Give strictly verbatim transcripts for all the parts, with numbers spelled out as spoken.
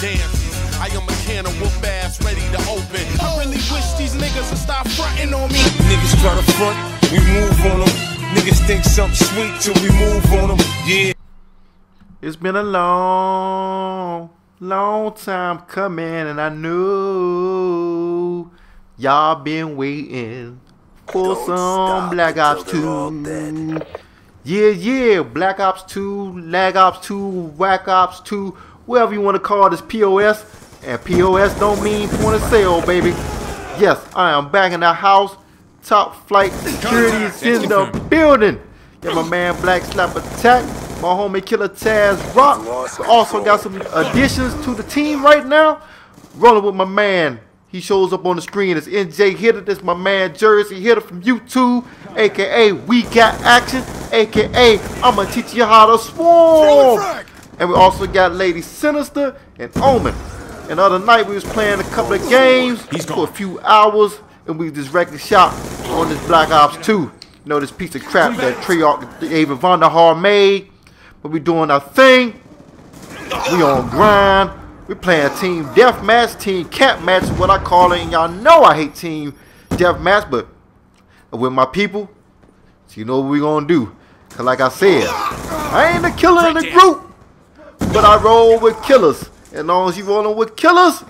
dancing. I am a can of whoop ass ready to open. I really wish these niggas would stop fronting on me. Niggas try to front, we move on them. Niggas think something sweet till we move on them. Yeah. It's been a long, long time coming, and I knew y'all been waiting for Don't some Black Ops two. Yeah, yeah, Black Ops two, Lag Ops two, Whack Ops two, whatever you want to call this P O S. And P O S don't mean point of sale, baby. Yes, I am back in the house. Top Flight Security is in the building. Yeah, my man Black Slap Attack, my homie Killer Taz Rock. We also got some additions to the team right now. Rolling with my man. He shows up on the screen. It's N J Hitter. That's my man Jersey Hitter from YouTube, aka We Got Action, aka I'ma teach you how to swarm. And we also got Lady Sinister and Omen. And the other night we was playing a couple of games for a few hours, and we just wrecked the shop on this Black Ops two. You know, this piece of crap that Treyarch, David Vonderhaar made. But we doing our thing. We on grind. We playing team deathmatch, team cap match, what I call it. And y'all know I hate team deathmatch, but with my people, so you know what we gonna do. Cause like I said, I ain't the killer in the group, but I roll with killers. As long as you rolling with killers,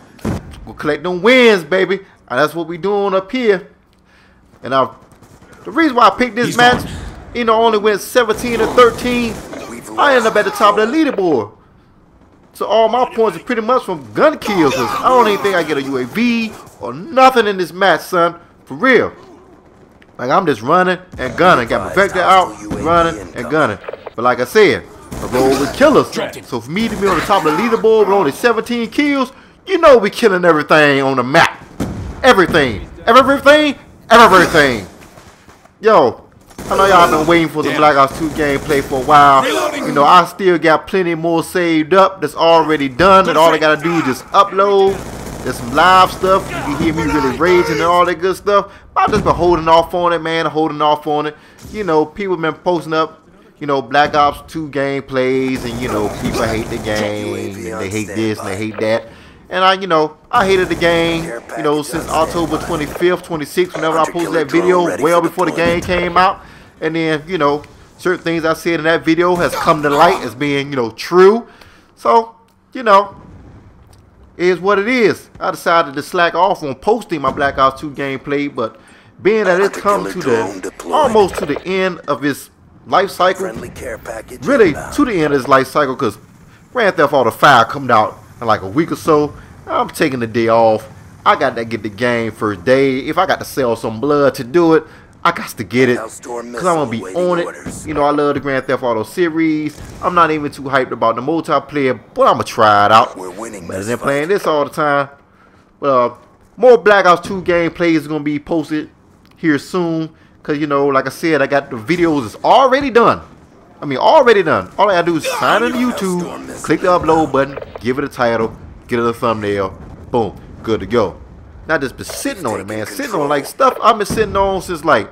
we'll collect them wins, baby. And that's what we doing up here. And I, the reason why I picked this He's match, gone. You know, I only went seventeen to thirteen. I end up at the top of the leaderboard. So all my points are pretty much from gun kills. I don't even think I get a U A V or nothing in this match, son. For real. Like, I'm just running and gunning. Got perfected out, running and gunning. But like I said, I roll with killers. So for me to be on the top of the leaderboard with only seventeen kills, you know we killing everything on the map. Everything. Everything. Everything. Yo. I know y'all been waiting for the Black Ops two gameplay for a while. You know, I still got plenty more saved up that's already done. And all I gotta do is just upload. There's some live stuff. You can hear me really raging and all that good stuff. I've just been holding off on it, man. Holding off on it. You know, people been posting up, you know, Black Ops two gameplays. And, you know, people hate the game. And they hate this and they hate that. And I, you know, I hated the game, you know, since October twenty-fifth, twenty-sixth, whenever I posted that video, well before the game came out. And then, you know, certain things I said in that video has come to light as being, you know, true. So, you know, it is what it is. I decided to slack off on posting my Black Ops two gameplay, but being that it's come to the, almost to the end of its life cycle, really to the end of its life cycle, because Grand Theft Auto five coming out in like a week or so. I'm taking the day off. I got to get the game first day. If I got to sell some blood to do it, I got to get it, because I'm going to be on it. You know, I love the Grand Theft Auto series. I'm not even too hyped about the multiplayer, but I'm going to try it out. We're winning. Better than playing this all the time. But uh, more Black Ops two gameplay is going to be posted here soon, because, you know, like I said, I got the videos is already done. I mean, already done. All I got to do is sign into YouTube, click the upload button, give it a title, get it a thumbnail, boom, good to go. Not just been sitting on it, man. Sitting on like stuff I've been sitting on since like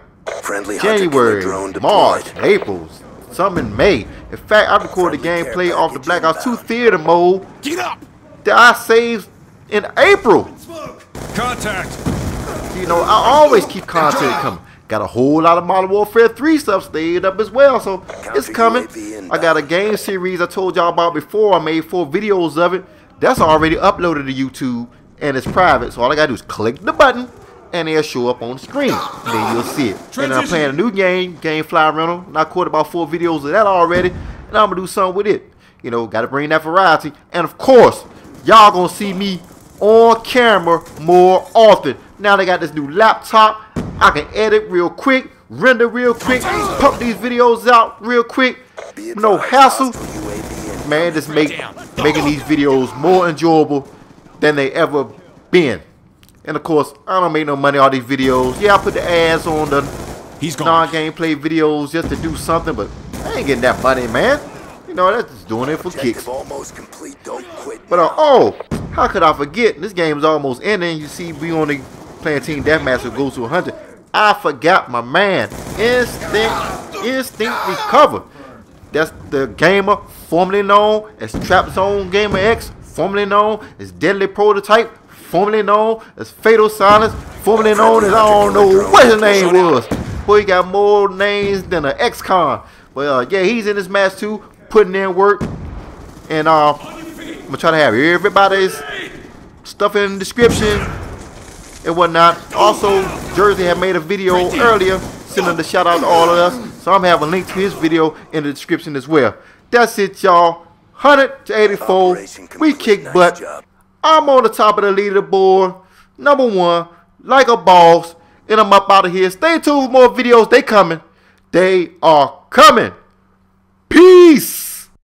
January, March, April, some in May. In fact, I recorded the gameplay off the Black Ops two theater mode that I saved in April. Contact. You know, I always keep content coming. Got a whole lot of Modern Warfare three stuff saved up as well, so it's coming. I got a game series I told y'all about before. I made four videos of it. That's already uploaded to YouTube, and it's private, so all I gotta do is click the button and it'll show up on the screen. Then you'll see it. Transition. And I'm playing a new game, Gamefly Rental, and I caught about four videos of that already, and I'm gonna do something with it. You know, gotta bring that variety. And of course, y'all gonna see me on camera more often. Now they got this new laptop. I can edit real quick, render real quick, pump these videos out real quick, no hassle. Man, just make making these videos more enjoyable than they ever been. And of course, I don't make no money on these videos. Yeah, I put the ads on the non-gameplay videos just to do something, but I ain't getting that money, man. You know, that's just doing it for kicks. Almost complete. Don't quit. But uh, oh, how could I forget? This game is almost ending. You see, we only playing team deathmatch that goes to one hundred. I forgot my man, Instinct, Instinct Recover. That's the gamer formerly known as Trapzone Gamer X. formerly known as Deadly Prototype, formerly known as Fatal Silence, formerly known as, I don't know what his name was. Boy, he got more names than an ex-con. But uh, yeah, he's in this match too, putting in work. And uh, I'm gonna try to have everybody's stuff in the description and whatnot. Also, Jersey had made a video earlier sending the shout out to all of us, so I'm having a link to his video in the description as well. That's it, y'all. one hundred to eighty-four, we kick butt. I'm on the top of the leaderboard, number one, like a boss, and I'm up out of here. Stay tuned for more videos. They coming. They are coming. Peace.